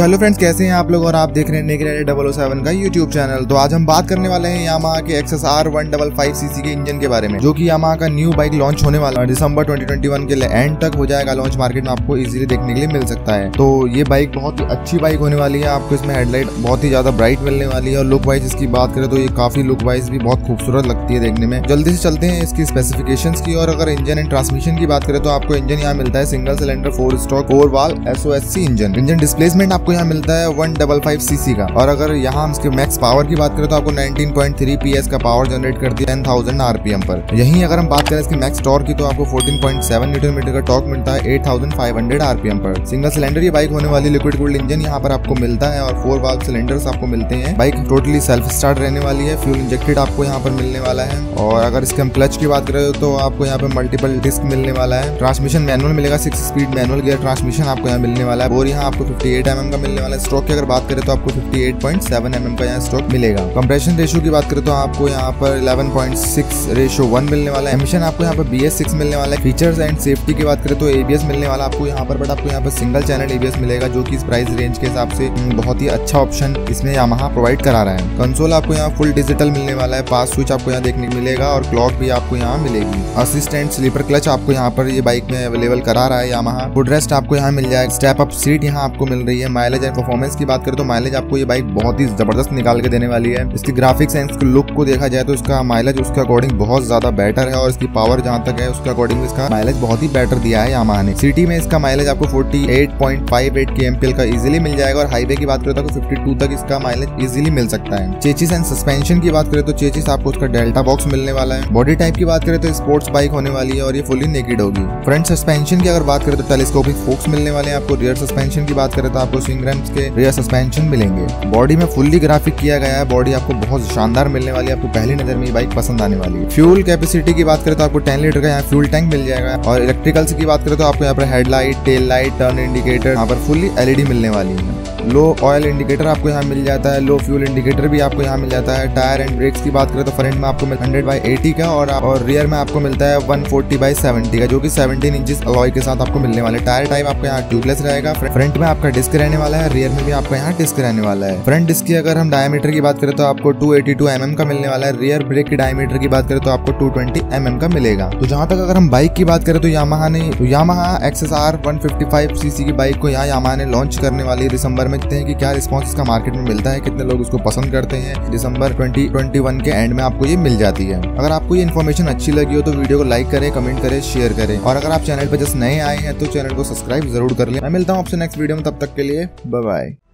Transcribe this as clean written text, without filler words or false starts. तो hello friends, कैसे हैं आप लोग और आप देख रहे हैं डबल ओ सेवन का यूट्यूब चैनल। तो आज हम बात करने वाले हैं यामाहा के XSR 155 सीसी के इंजन के बारे में, जो कि यामाहा का न्यू बाइक लॉन्च होने वाला है दिसंबर 2021 के एंड तक हो जाएगा लॉन्च। मार्केट में आपको इजीली देखने के लिए मिल सकता है। तो ये बाइक बहुत ही अच्छी बाइक होने वाली है। आपको इसमें हेडलाइट बहुत ही ज्यादा ब्राइट मिलने वाली है और लुक वाइज इसकी बात करें तो ये काफी लुक वाइज भी बहुत खूबसूरत लगती है देखने में। जल्दी से चलते हैं इसकी स्पेसिफिकेशन की। और अगर इंजन एंड ट्रांसमिशन की बात करें तो आपको इंजन यहाँ मिलता है single cylinder 4 stroke 4 valve SOHC engine. Engine displacement आपको यहाँ मिलता है 155 सीसी का। और अगर यहाँ हम इसके मैक्स पावर की बात करें तो आपको 19.3 PS का पावर जनरेट करती है 10,000 RPM पर। यहीं अगर हम बात करें इसके मैक्स टॉर्क की तो आपको 14.7 Nm का टॉर्क मिलता है 8,500 RPM पर। सिंगल सिलेंडर ये बाइक होने वाली, लिक्विड कूल्ड इंजन यहाँ पर आपको मिलता है और 4 वाल्व सिलेंडर्स आपको मिलते हैं। बाइक टोटली सेल्फ स्टार्ट रहने वाली है। फ्यूल इंजेक्टेड आपको यहाँ पर मिलने वाला है। और अगर इसके हम क्लच की बात करें तो आपको यहाँ पर मल्टीपल डिस्क मिलने वाला है। ट्रांसमिशन मैनुअल मिलेगा, 6 स्पीड मैनुअल गियर ट्रांसमिशन आपको यहाँ मिलने वाला है। और यहाँ आपको 58 mm का मिलने वाला है। स्ट्रोक की अगर बात करें तो आपको 58.7 mm का यहाँ स्ट्रोक मिलेगा। कंप्रेशन रेशो की बात करें तो आपको यहाँ पर 11.6:1 मिलने वाला है। एमिशन आपको यहाँ पर BS6 मिलने वाला है। फीचर्र्स एंड सेफ्टी की बात करें तो ABS मिलने वाला आपको यहाँ पर, बट आपको यहाँ पर सिंगल चैनल ABS मिलेगा, जो की इस प्राइस रेंज के हिसाब से बहुत ही अच्छा ऑप्शन इसमें यामाहा प्रोवाइड करा रहा है। कंसोल आपको यहाँ फुल डिजिटल मिलने वाला है। पास स्विच आपको यहाँ देखने को मिलेगा और क्लॉक भी आपको यहाँ मिलेगी। असिस्टेंट स्लीपर क्लच आपको यहाँ पर ये बाइक में अवेलेबल करा रहा है यामाहा। फुटरेस्ट आपको यहाँ मिल जाएगा। स्टेप अप सीट यहाँ आपको मिल रही है। माइलेज एंड परफॉर्मेंस की बात करें तो माइलेज आपको ये बाइक बहुत ही जबरदस्त निकाल के देने वाली है। इसकी ग्राफिक्स एंड इसके लुक को देखा जाए तो इसका माइलेज उसके अकॉर्डिंग बहुत ज्यादा बेटर है और इसकी पावर जहाँ तक है उसके अकॉर्डिंग इसका माइलेज बहुत ही बेटर दिया है यामाहा ने। सिटी में इसका माइलेज आपको 48.58 kmpl का इजिली मिल जाएगा और हाईवे की बात करें तो 52 तक इसका माइलेज इजिली मिल सकता है। चेचिस एंड सस्पेंशन की बात करें तो चेचिस आपको उसका डेल्टा बॉक्स मिलने वाला है। बॉडी टाइप की बात करें तो स्पोर्ट्स बाइक होने वाली है और ये फुली नेकेड होगी। फ्रंट सस्पेंशन की अगर बात करें तो टेलीस्कोपिक फोक्स मिलने वाले हैं आपको। रियर सस्पेंशन की बात करें तो आपको स्विंग रैम्स के रियर सस्पेंशन मिलेंगे। बॉडी में फुल्ली ग्राफिक किया गया है। बॉडी आपको बहुत शानदार मिलने वाली है। आपको पहली नजर में ये बाइक पसंद आने वाली है। फ्यूल कैपेसिटी की बात करें तो आपको 10 लीटर का यहाँ फ्यूल टैंक मिल जाएगा। और इलेक्ट्रिकल्स की बात करें तो आपको यहाँ पर headlight, tail light, turn indicator यहाँ पर फुल्ली LED मिलने वाली है। लो ऑयल इंडिकेटर आपको यहाँ मिल जाता है। लो फ्यूल इंडिकेटर भी आपको यहाँ मिल जाता है। टायर एंड ब्रेक्स की बात करें तो फ्रंट में आपको 100/80 का और रियर में आपको मिलता है 140/70 का, जो कि 17 इंचेस अलॉय के साथ आपको मिलने वाला है। टायर टाइप आपको यहाँ ट्यूबलेस रहेगा। फ्रंट में आपका डिस्क रहने वाला है। रियर में भी आपको यहाँ डिस्क रहने वाला है। फ्रंट डिस्क की अगर हम डायमीटर की बात करें तो आपको 282 mm का मिलने वाला है। रियर ब्रेक की डायमीटर की बात करें तो आपको 220 mm का मिलेगा। तो जहाँ तक अगर हम बाइक की बात करें तो यामाहा XSR 155 सीसी की बाइक को यहाँ यामाहा ने लॉन्च करने वाली है दिसंबर में। देखते हैं कि क्या रिस्पॉन्स इसका मार्केट में मिलता है, कितने लोग इसको पसंद करते हैं। दिसंबर 2021 के एंड में आपको ये मिल जाती है। अगर आपको ये इन्फॉर्मेशन अच्छी लगी हो तो वीडियो को लाइक करें, कमेंट करें, शेयर करें। और अगर आप चैनल पर जस्ट नए आए हैं तो चैनल को सब्सक्राइब जरूर कर लें। मैं मिलता हूँ आपसे नेक्स्ट वीडियो में, तब तक के लिए बाय बाय।